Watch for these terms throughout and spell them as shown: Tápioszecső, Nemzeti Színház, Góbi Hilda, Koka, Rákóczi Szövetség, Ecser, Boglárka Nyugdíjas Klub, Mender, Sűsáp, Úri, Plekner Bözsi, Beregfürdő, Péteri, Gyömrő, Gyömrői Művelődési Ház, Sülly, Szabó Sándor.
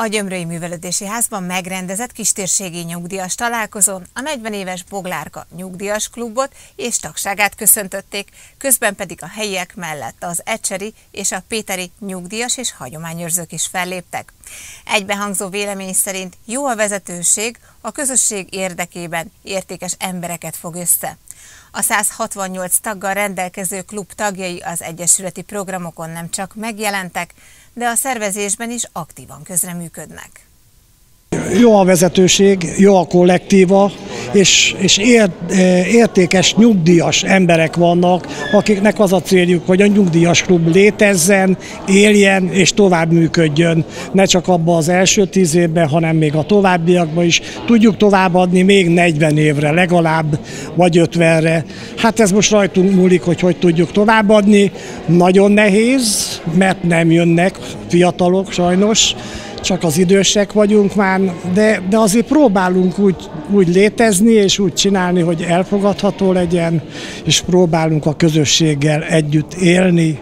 A Gyömrői Művelődési Házban megrendezett kistérségi nyugdíjas találkozón a 40 éves Boglárka Nyugdíjas Klubot és tagságát köszöntötték, közben pedig a helyiek mellett az ecseri és a péteri nyugdíjas és hagyományőrzők is felléptek. Egybehangzó vélemény szerint jó a vezetőség, a közösség érdekében értékes embereket fog össze. A 168 taggal rendelkező klub tagjai az egyesületi programokon nem csak megjelentek, de a szervezésben is aktívan közreműködnek. Jó a vezetőség, jó a kollektíva, és értékes nyugdíjas emberek vannak, akiknek az a céljuk, hogy a nyugdíjas klub létezzen, éljen és tovább működjön. Ne csak abban az első 10 évben, hanem még a továbbiakban is. Tudjuk továbbadni még 40 évre legalább, vagy 50-re. Hát ez most rajtunk múlik, hogy hogy tudjuk továbbadni. Nagyon nehéz, mert nem jönnek fiatalok sajnos. Csak az idősek vagyunk már, de azért próbálunk úgy létezni és úgy csinálni, hogy elfogadható legyen, és próbálunk a közösséggel együtt élni,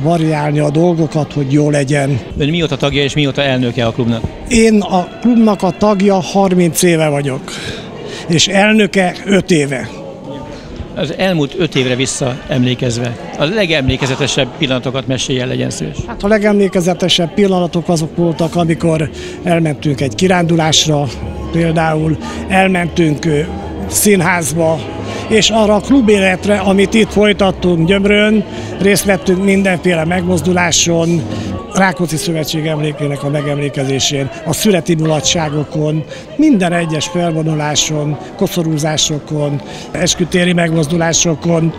variálni a dolgokat, hogy jó legyen. Ön mióta tagja és mióta elnöke a klubnak? Én a klubnak a tagja 30 éve vagyok, és elnöke 5 éve. Az elmúlt 5 évre visszaemlékezve, a legemlékezetesebb pillanatokat meséljen, legyen szíves. Hát a legemlékezetesebb pillanatok azok voltak, amikor elmentünk egy kirándulásra, például elmentünk színházba, és arra a klubéletre, amit itt folytattunk Gyömrőn, részt vettünk mindenféle megmozduláson, Rákóczi Szövetség emlékének a megemlékezésén, a születi mulatságokon, minden egyes felvonuláson, koszorúzásokon, eskütéri megmozdulásokon,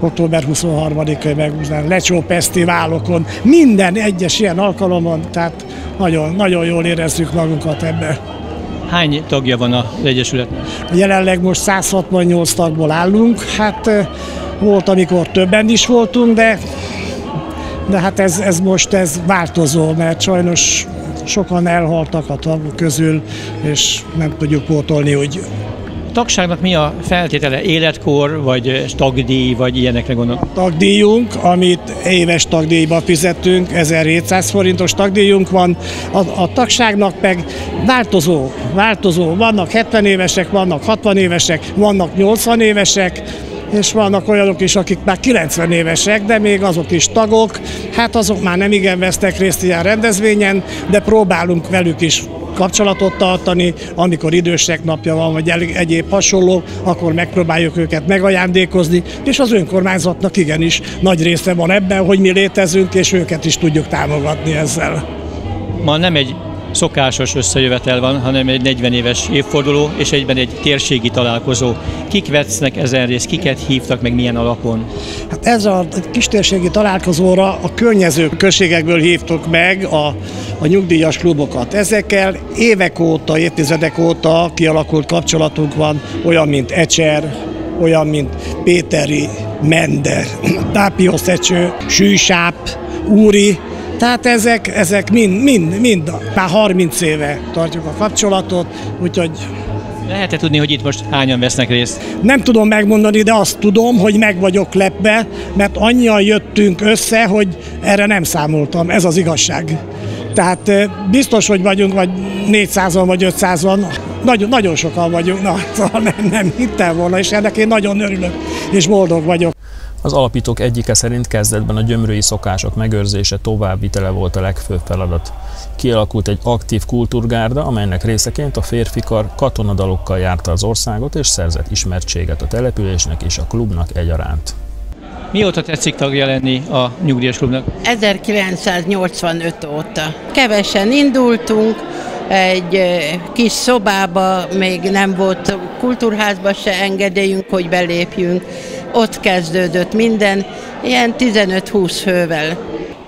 október 23-ai megmozdulásokon, lecsófesztiválokon, minden egyes ilyen alkalomon, tehát nagyon, nagyon jól érezzük magunkat ebben. Hány tagja van az egyesületnek? Jelenleg most 168 tagból állunk, hát volt, amikor többen is voltunk, de hát ez most változó, mert sajnos sokan elhaltak a tagok közül, és nem tudjuk pótolni, hogy... A tagságnak mi a feltétele? Életkor, vagy tagdíj, vagy ilyenekre gondolom? A tagdíjunk, amit éves tagdíjba fizetünk, 1700 forintos tagdíjunk van, a tagságnak meg változó. Vannak 70 évesek, vannak 60 évesek, vannak 80 évesek, és vannak olyanok is, akik már 90 évesek, de még azok is tagok, hát azok már nem igen vesznek részt ilyen rendezvényen, de próbálunk velük is kapcsolatot tartani, amikor idősek napja van, vagy egyéb hasonló, akkor megpróbáljuk őket megajándékozni, és az önkormányzatnak igenis nagy része van ebben, hogy mi létezünk, és őket is tudjuk támogatni ezzel. Ma nem egy szokásos összejövetel van, hanem egy 40 éves évforduló, és egyben egy térségi találkozó. Kik vesznek ezen részt, kiket hívtak, meg milyen alapon? Hát ez a kistérségi találkozóra a környező községekből hívtuk meg a nyugdíjas klubokat. Ezekkel évek óta, évtizedek óta kialakult kapcsolatunk van, olyan, mint Ecser, olyan, mint Péteri, Mender, Tápioszecső, Sűsáp, Úri. Tehát ezek mind, már 30 éve tartjuk a kapcsolatot, úgyhogy... Lehet-e tudni, hogy itt most hányan vesznek részt? Nem tudom megmondani, de azt tudom, hogy meg vagyok lepve, mert annyian jöttünk össze, hogy erre nem számoltam, ez az igazság. Tehát biztos, hogy vagyunk, vagy 400-an, vagy 500-an, nagyon sokan vagyunk, nem hittem volna, és ennek én nagyon örülök, és boldog vagyok. Az alapítók egyike szerint kezdetben a gyömrői szokások megőrzése, továbbvitele volt a legfőbb feladat. Kialakult egy aktív kultúrgárda, amelynek részeként a férfikar katonadalokkal járta az országot és szerzett ismertséget a településnek és a klubnak egyaránt. Mióta tetszik tagja lenni a nyugdíjas klubnak? 1985 óta. Kevesen indultunk, egy kis szobába, még nem volt kultúrházba se engedélyünk, hogy belépjünk. Ott kezdődött minden, ilyen 15-20 fővel.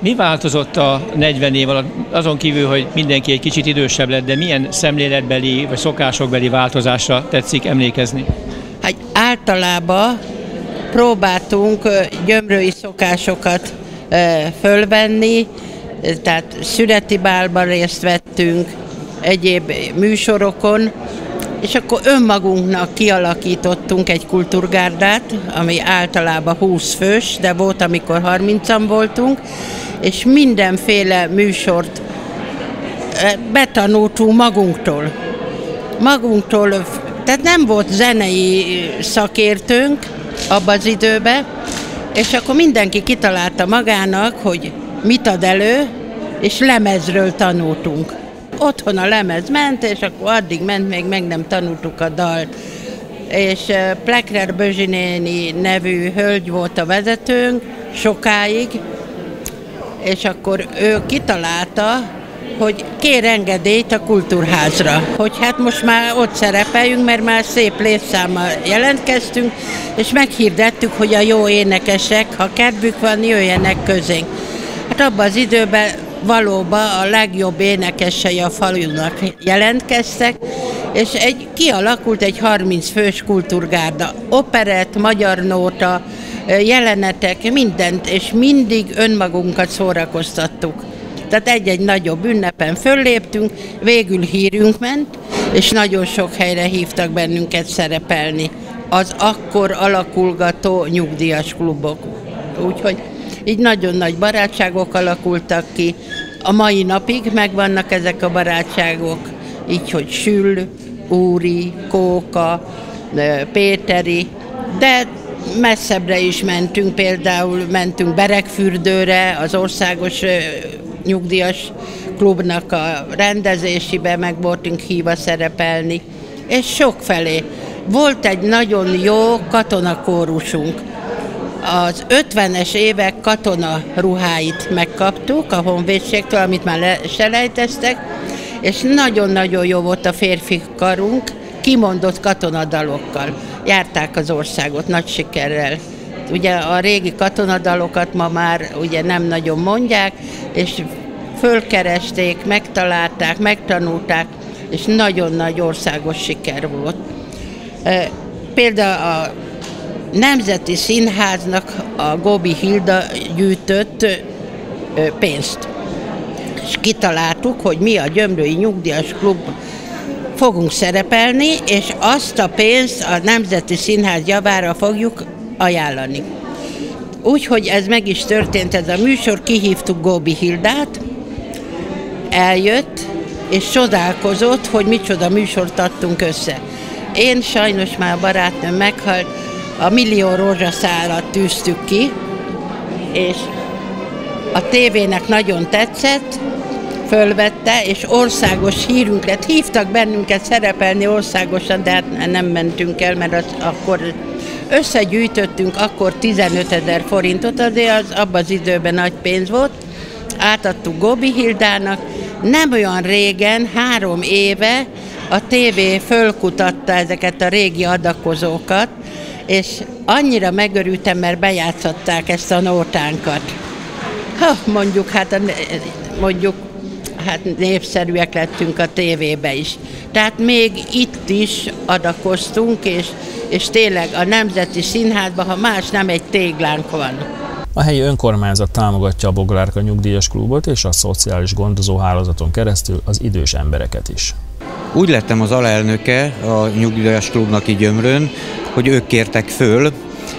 Mi változott a 40 év alatt? Azon kívül, hogy mindenki egy kicsit idősebb lett, de milyen szemléletbeli vagy szokásokbeli változásra tetszik emlékezni? Hát általában próbáltunk gyömrői szokásokat fölvenni, tehát születi bálban részt vettünk, egyéb műsorokon, és akkor önmagunknak kialakítottunk egy kultúrgárdát, ami általában 20 fős, de volt, amikor 30-an voltunk, és mindenféle műsort betanultunk magunktól, tehát nem volt zenei szakértőnk abban az időben, és akkor mindenki kitalálta magának, hogy mit ad elő, és lemezről tanultunk. Otthon a lemez ment, és akkor addig ment, még meg nem tanultuk a dalt. És Plekner Bözsi néni nevű hölgy volt a vezetőnk sokáig, és akkor ő kitalálta, hogy kér engedélyt a kultúrházra, hogy hát most már ott szerepeljünk, mert már szép létszámmal jelentkeztünk, és meghirdettük, hogy a jó énekesek, ha kedvük van, jöjjenek közénk. Hát abban az időben valóban a legjobb énekesei a falunak jelentkeztek, és kialakult egy 30 fős kultúrgárda. Operett, magyar nóta, jelenetek, mindent, és mindig önmagunkat szórakoztattuk. Tehát egy-egy nagyobb ünnepen fölléptünk, végül hírünk ment, és nagyon sok helyre hívtak bennünket szerepelni. Az akkor alakulgató nyugdíjas klubok. Úgyhogy így nagyon nagy barátságok alakultak ki. A mai napig megvannak ezek a barátságok, így hogy Sülly, Úri, Koka, Péteri, de messzebbre is mentünk, például mentünk Beregfürdőre, az országos nyugdíjas klubnak a rendezésébe meg voltunk hívva szerepelni, és sokfelé. Volt egy nagyon jó katonakórusunk. Az 50-es évek katona ruháit megkaptuk a honvédségtől, amit már leselejteztek, és nagyon-nagyon jó volt a férfi karunk, kimondott katonadalokkal. Járták az országot nagy sikerrel. Ugye a régi katonadalokat ma már ugye nem nagyon mondják, és fölkeresték, megtalálták, megtanulták, és nagyon nagy országos siker volt. Például a Nemzeti Színháznak a Góbi Hilda gyűjtött pénzt. És kitaláltuk, hogy mi a Gyömrői Nyugdíjas Klub fogunk szerepelni, és azt a pénzt a Nemzeti Színház javára fogjuk ajánlani. Úgyhogy ez meg is történt ez a műsor, kihívtuk Góbi Hildát, eljött, és csodálkozott, hogy micsoda műsort adtunk össze. Én sajnos már a barátnőm meghalt, a millió rózsaszálat tűztük ki, és a tévének nagyon tetszett, fölvette, és országos hírünk lett. Hívtak bennünket szerepelni országosan, de hát nem mentünk el, mert akkor összegyűjtöttünk akkor 15 000 forintot, azért az abban az időben nagy pénz volt. Átadtuk Góbi Hildának. Nem olyan régen, 3 éve a tévé fölkutatta ezeket a régi adakozókat, és annyira megörültem, mert bejátszották ezt a nótánkat. Ha, mondjuk, hát népszerűek lettünk a tévébe is. Tehát még itt is adakoztunk, és tényleg a Nemzeti Színházban, ha más nem, egy téglánk van. A helyi önkormányzat támogatja a Boglárka Nyugdíjas Klubot és a szociális gondozóhálózaton keresztül az idős embereket is. Úgy lettem az alelnöke a Nyugdíjas Klubnak így Gyömrőn, hogy ők kértek föl.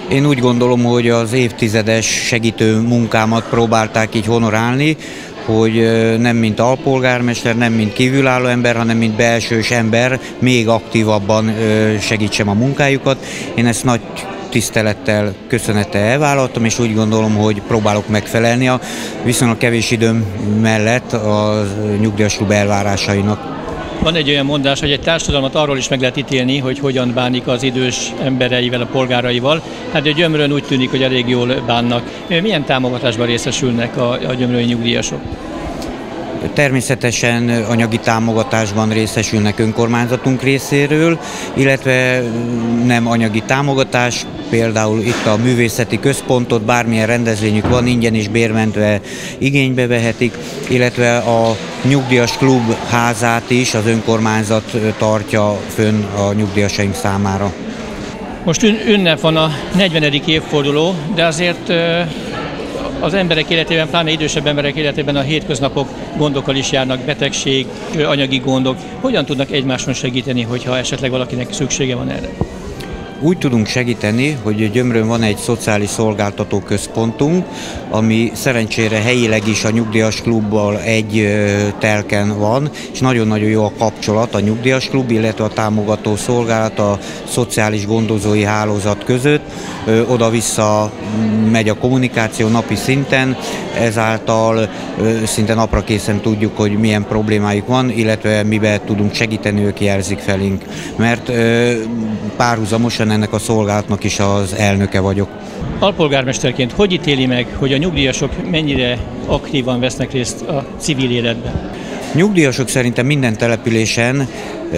Én úgy gondolom, hogy az évtizedes segítő munkámat próbálták így honorálni, hogy nem mint alpolgármester, nem mint kívülálló ember, hanem mint belsős ember, még aktívabban segítsem a munkájukat. Én ezt nagy tisztelettel, köszönettel elvállaltam, és úgy gondolom, hogy próbálok megfelelni a viszonylag kevés időm mellett a nyugdíjas klub elvárásainak. Van egy olyan mondás, hogy egy társadalmat arról is meg lehet ítélni, hogy hogyan bánik az idős embereivel, a polgáraival. Hát a Gyömrőn úgy tűnik, hogy elég jól bánnak. Milyen támogatásban részesülnek a gyömrői nyugdíjasok? Természetesen anyagi támogatásban részesülnek önkormányzatunk részéről, illetve nem anyagi támogatás, például itt a művészeti központot, bármilyen rendezvényük van, ingyen és bérmentve igénybe vehetik, illetve a nyugdíjas klub házát is az önkormányzat tartja fönn a nyugdíjasaink számára. Most ünnep van a 40. évforduló, de azért az emberek életében, pláne idősebb emberek életében a hétköznapok gondokkal is járnak, betegség, anyagi gondok. Hogyan tudnak egymáson segíteni, hogyha esetleg valakinek szüksége van erre? Úgy tudunk segíteni, hogy Gyömrőn van egy szociális szolgáltató központunk, ami szerencsére helyileg is a Nyugdíjas Klubbal egy telken van, és nagyon-nagyon jó a kapcsolat a Nyugdíjas Klub, illetve a támogató szolgálat a szociális gondozói hálózat között. Oda-vissza megy a kommunikáció napi szinten, ezáltal szinte napra készen tudjuk, hogy milyen problémájuk van, illetve miben tudunk segíteni, ők jelzik felénk. Mert párhuzamosan ennek a szolgálatnak is az elnöke vagyok. Alpolgármesterként hogy ítéli meg, hogy a nyugdíjasok mennyire aktívan vesznek részt a civil életben? Nyugdíjasok szerintem minden településen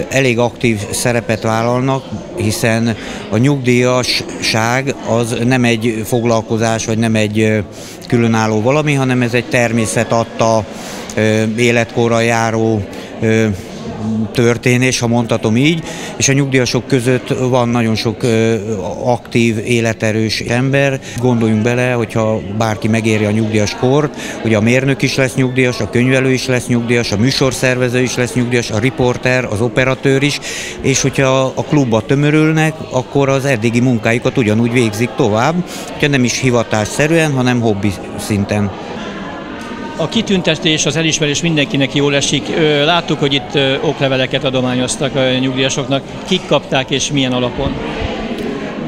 elég aktív szerepet vállalnak, hiszen a nyugdíjasság az nem egy foglalkozás, vagy nem egy különálló valami, hanem ez egy természet adta életkorra járó történés, ha mondhatom így, és a nyugdíjasok között van nagyon sok aktív, életerős ember. Gondoljunk bele, hogyha bárki megéri a nyugdíjas kort, hogy a mérnök is lesz nyugdíjas, a könyvelő is lesz nyugdíjas, a műsorszervező is lesz nyugdíjas, a riporter, az operatőr is, és hogyha a klubba tömörülnek, akkor az eddigi munkáikat ugyanúgy végzik tovább, hogyha nem is hivatásszerűen, hanem hobbi szinten. A kitüntetés, az elismerés mindenkinek jól esik. Láttuk, hogy itt okleveleket adományoztak a nyugdíjasoknak. Kik kapták és milyen alapon?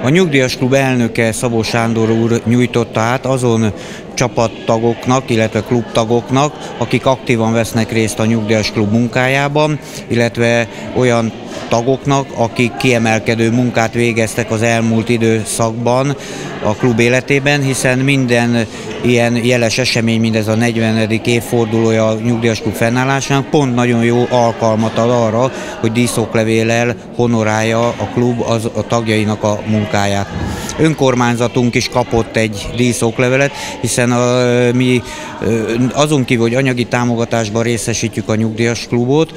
A Nyugdíjas Klub elnöke, Szabó Sándor úr nyújtotta át azon csapattagoknak, illetve klubtagoknak, akik aktívan vesznek részt a Nyugdíjas Klub munkájában, illetve olyan tagoknak, akik kiemelkedő munkát végeztek az elmúlt időszakban a klub életében, hiszen minden ilyen jeles esemény, mindez a 40. évfordulója a Nyugdíjas Klub fennállásának pont nagyon jó alkalmat ad arra, hogy díszoklevéllel honorálja a klub a tagjainak a munkáját. Önkormányzatunk is kapott egy díszoklevelet, hiszen mi azon kívül, hogy anyagi támogatásban részesítjük a Nyugdíjas Klubot,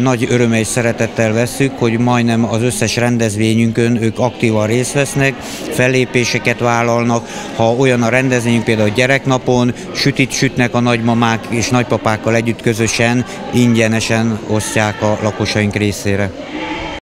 nagy öröm és szeretettel vesszük, hogy majdnem az összes rendezvényünkön ők aktívan részt vesznek, fellépéseket vállalnak, ha olyan a rendezvényünk, például gyereknapon sütit sütnek a nagymamák és nagypapákkal együtt közösen, ingyenesen osztják a lakosaink részére.